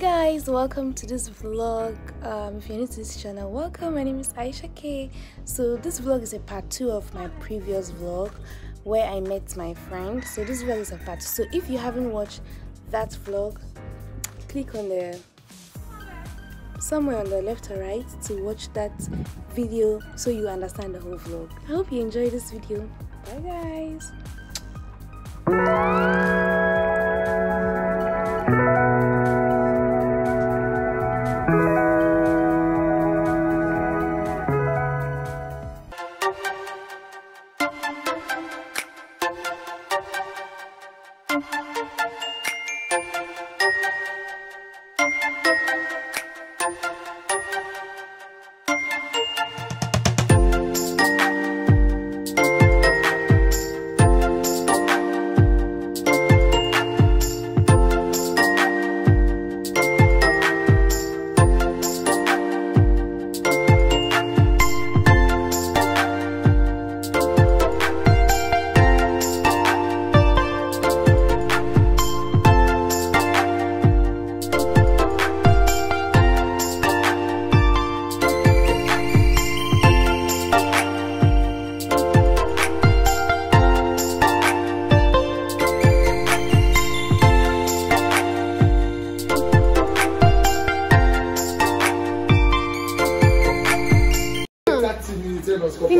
Hey guys, welcome to this vlog. If you're new to this channel, welcome. My name is Aisha Kay. So this vlog is a part 2 of my previous vlog where I met my friend. So this vlog is a part 2. So if you haven't watched that vlog, click on the somewhere on the left or right to watch that video so you understand the whole vlog. I hope you enjoy this video. Bye guys.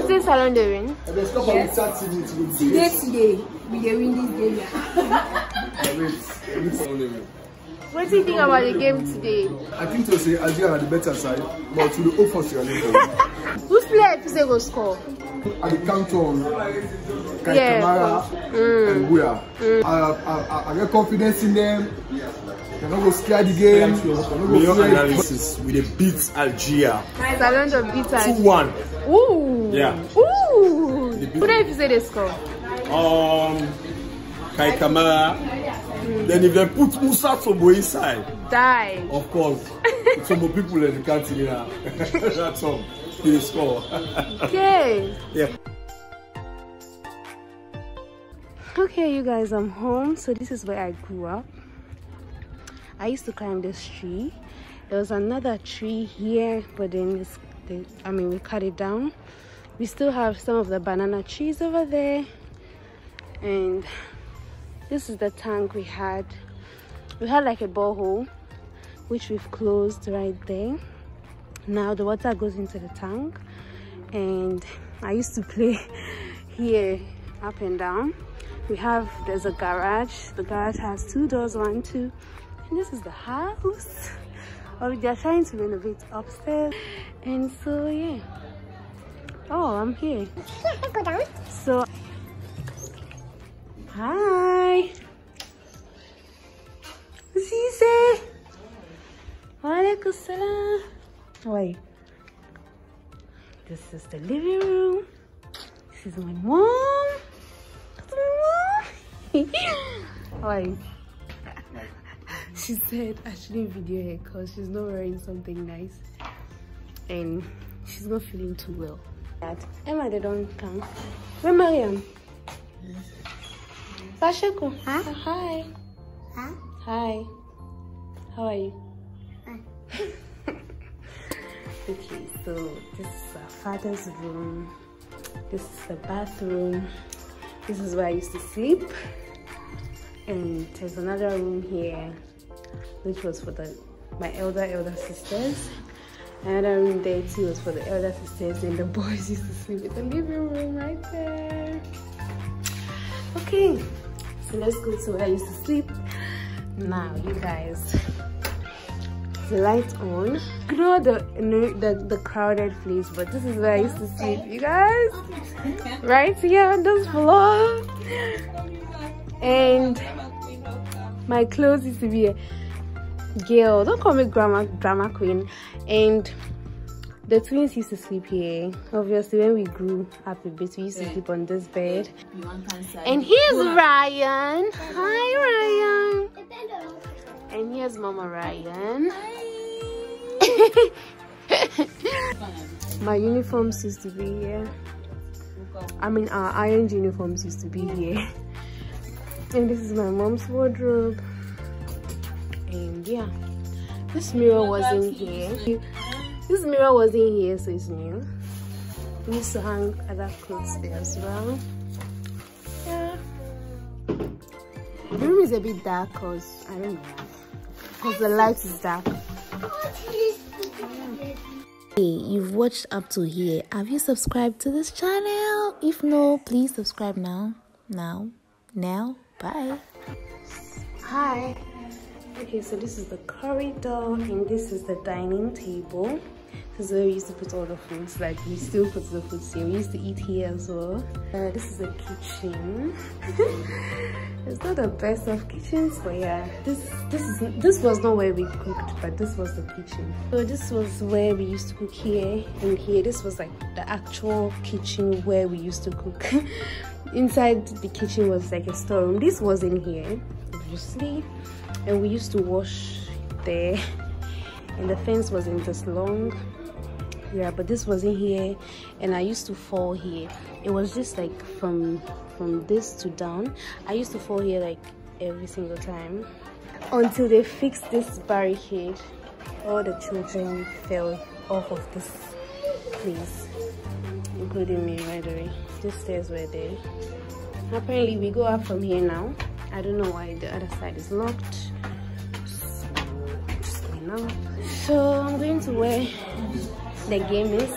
Things around the ring. Yes. Today, we are winning this game. What do you think about the game today? I think to say Algeria are the better side, but to the offense you are not. Who's player to say go score? At the count on and Guya. I get confidence in them. Cannot go scare the game. Your analysis, we beat Algeria. Salando beat Algeria. 2-1. Ooh. Yeah. Ooh. What if you say they score? Kai Kamara. Then if they put Musa Tombo inside. Die. Of course. Some people in the country now. That's all. He score. Okay. Yeah. Okay, you guys, I'm home. So this is where I grew up. I used to climb this tree. There was another tree here, but then we cut it down. We still have some of the banana trees over there, and this is the tank we had. We had like a borehole, which we've closed right there. Now the water goes into the tank, and I used to play here up and down. There's a garage. The garage has 2 doors, 1, 2. And this is the house. Oh, they're trying to renovate upstairs, and so yeah. Oh, I'm here. Let's go down. So, hi. Zize. Walaikum salam. Wait. This is the living room. This is my mom. Wait. She said I shouldn't video her because she's not wearing something nice and she's not feeling too well. Emma, they don't come. Where Mariam? Pashako. Huh? Hi. Huh? Hi. How are you? Okay, so this is our father's room. This is the bathroom. This is where I used to sleep. And there's another room here, which was for my elder sisters. Another room there too was for the elder sisters, and the boys used to sleep in the living room right there. Okay, so let's go to where I used to sleep. Now, you guys, the light on. Ignore the crowded place, but this is where I used to sleep, you guys. Right here on this floor. And my clothes used to be a girl. Don't call me drama queen. And the twins used to sleep here. Obviously, when we grew up a bit, we used to sleep on this bed. And here's Ryan. Hi, Ryan. And here's Mama Ryan. My uniforms used to be here. I mean, our ironed uniforms used to be here. And this is my mom's wardrobe. And yeah, This mirror wasn't here. This mirror wasn't here, so it's new. We used to hang other clothes there as well. Yeah. The room is a bit dark because, I don't know, because the light is dark. Hey, you've watched up to here. Have you subscribed to this channel? If no, please subscribe now. Now. Bye. Hi. Okay, so this is the corridor and this is the dining table. This is where we used to put all the foods, like we still put the foods here. We used to eat here as well. This is the kitchen. It's not the best of kitchens, but yeah, this was not where we cooked, but this was the kitchen. So this was where we used to cook here and here. This was like the actual kitchen where we used to cook. Inside the kitchen was like a storeroom. This was in here, obviously, and we used to wash there. And the fence wasn't this long, yeah, but this wasn't here. And I used to fall here. It was just like from this to down. I used to fall here like every single time until they fixed this barricade. All the children fell off of this place, including me, by the way. These stairs were there. Apparently we go up from here now. I don't know why the other side is locked. So I'm going to wear the game is.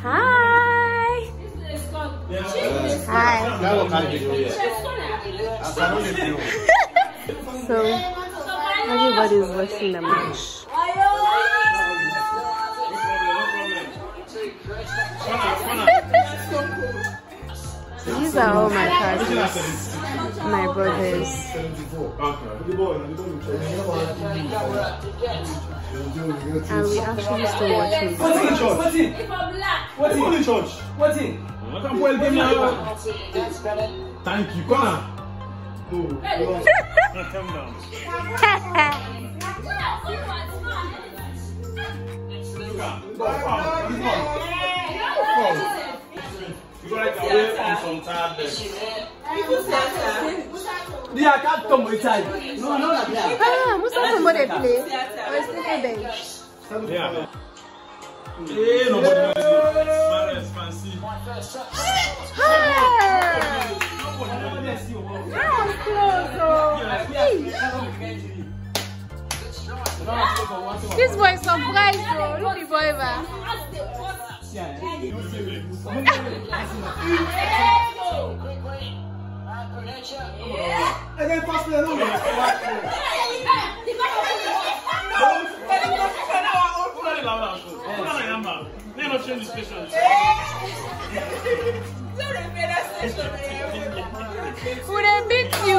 Hi! Hi! So everybody's watching the match. These are all my cousins, my brothers. And we actually still watching. What's in the church? What's in? Thank you, Connor. This boy is surprised, bro. Look the boy back. Would I beat you? I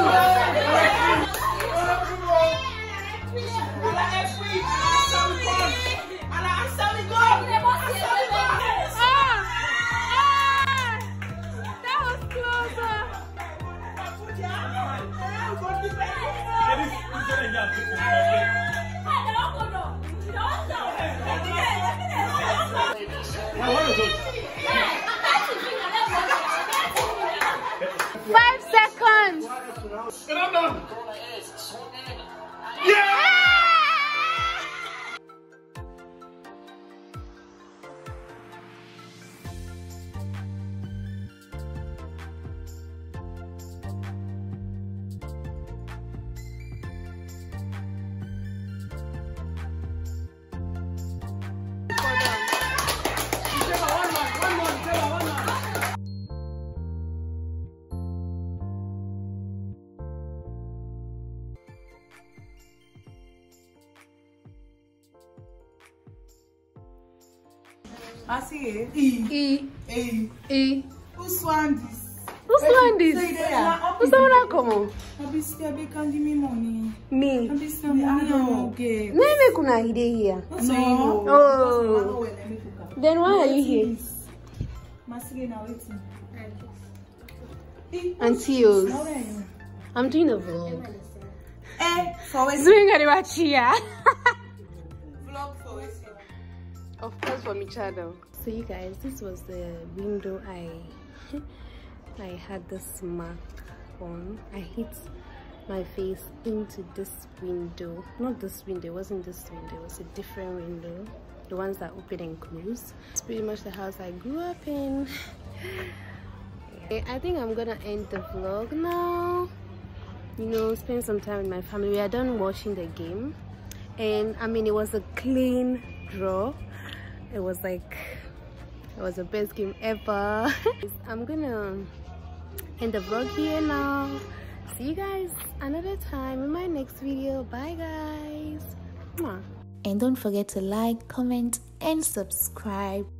see it. E. Who's one this? Who's one this? Who's the one come on? I can't give me money. Me? I don't. No, kuna hide here. No. Oh. Then why are you here? Masige na waiting. Auntie, I'm doing a vlog. Eh, for waiting. Doing a watch here. Of course, from each other. So you guys, this was the window I had this mark on. I hit my face into this window. Not this window, it wasn't this window, it was a different window, the ones that open and close. It's pretty much the house I grew up in. Okay, I think I'm gonna end the vlog now. You know, spend some time with my family. We are done watching the game, and I mean, it was a clean draw. It was like, it was the best game ever. I'm gonna end the vlog here now. See you guys another time in my next video. Bye guys. Mwah. And don't forget to like, comment and subscribe.